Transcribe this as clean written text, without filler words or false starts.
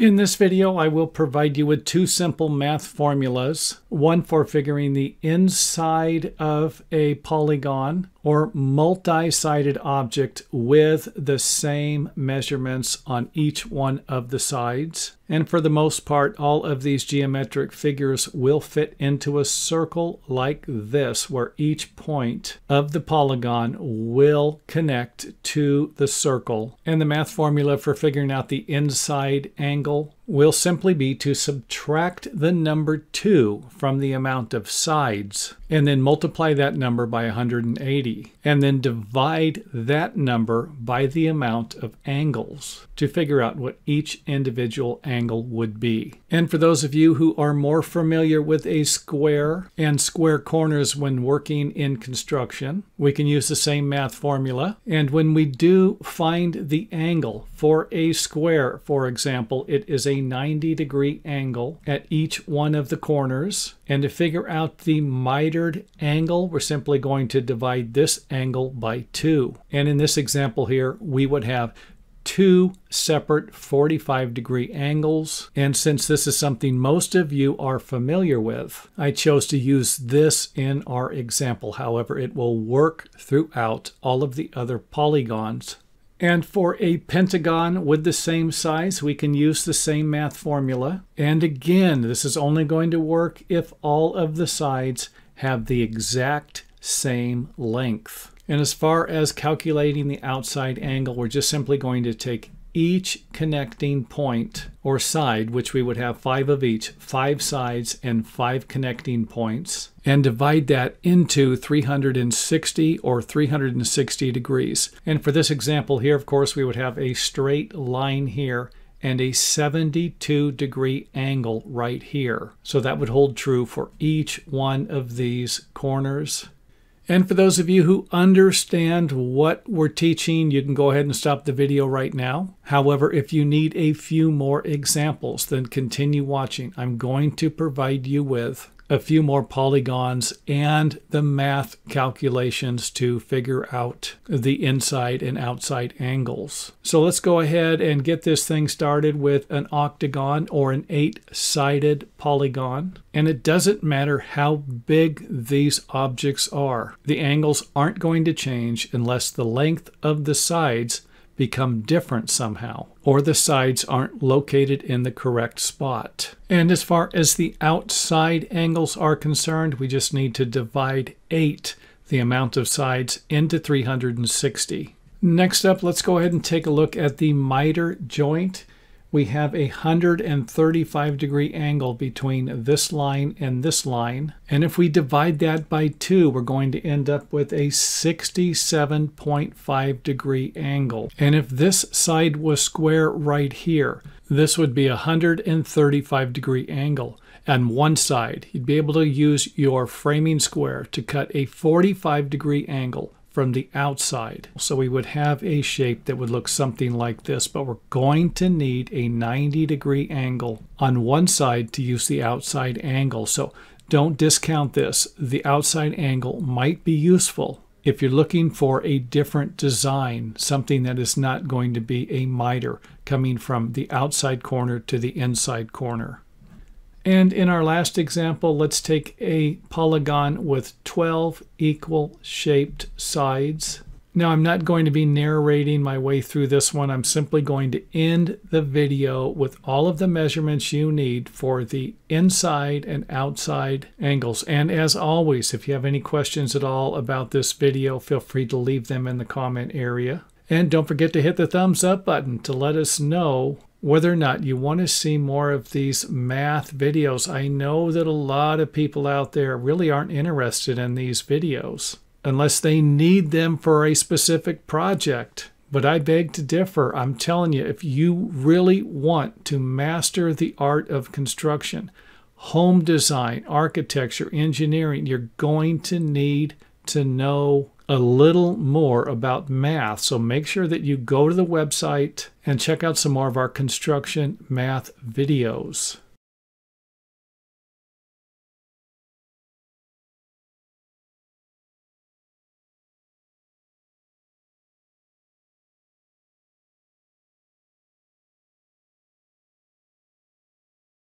In this video, I will provide you with two simple math formulas, one for figuring the inside of a polygon or multi-sided object with the same measurements on each one of the sides. And for the most part, all of these geometric figures will fit into a circle like this, where each point of the polygon will connect to the circle. And the math formula for figuring out the inside angle will simply be to subtract the number 2 from the amount of sides, and then multiply that number by 180, and then divide that number by the amount of angles to figure out what each individual angle would be. And for those of you who are more familiar with a square and square corners when working in construction, we can use the same math formula. And when we do find the angle for a square, for example, it is a 90-degree angle at each one of the corners. And to figure out the mitered angle, we're simply going to divide this angle by 2. And in this example here, we would have 2 separate 45-degree angles. And since this is something most of you are familiar with, I chose to use this in our example. However, it will work throughout all of the other polygons. And for a pentagon with the same size, we can use the same math formula. And again, this is only going to work if all of the sides have the exact same length. And as far as calculating the outside angle, we're just simply going to take each connecting point or side, which we would have 5 of each, 5 sides and 5 connecting points, and divide that into 360 or 360 degrees. And for this example here, of course, we would have a straight line here and a 72-degree angle right here. So that would hold true for each one of these corners. And for those of you who understand what we're teaching, you can go ahead and stop the video right now. However, if you need a few more examples, then continue watching. I'm going to provide you with a few more polygons and the math calculations to figure out the inside and outside angles. So let's go ahead and get this thing started with an octagon or an 8-sided polygon. And it doesn't matter how big these objects are. The angles aren't going to change unless the length of the sides become different somehow, or the sides aren't located in the correct spot. And as far as the outside angles are concerned, we just need to divide 8, the amount of sides, into 360. Next up, let's go ahead and take a look at the miter joint. We have a 135-degree angle between this line and this line. And if we divide that by 2, we're going to end up with a 67.5-degree angle. And if this side was square right here, this would be a 135-degree angle. And one side, you'd be able to use your framing square to cut a 45-degree angle from the outside. So we would have a shape that would look something like this, but we're going to need a 90-degree angle on one side to use the outside angle. So don't discount this. The outside angle might be useful if you're looking for a different design, something that is not going to be a miter coming from the outside corner to the inside corner. And in our last example, let's take a polygon with 12 equal shaped sides. Now, I'm not going to be narrating my way through this one. I'm simply going to end the video with all of the measurements you need for the inside and outside angles. And as always, if you have any questions at all about this video, feel free to leave them in the comment area. And don't forget to hit the thumbs up button to let us know whether or not you want to see more of these math videos. I know that a lot of people out there really aren't interested in these videos unless they need them for a specific project. But I beg to differ. I'm telling you, if you really want to master the art of construction, home design, architecture, engineering, you're going to need to know a little more about math. So make sure that you go to the website and check out some more of our construction math videos.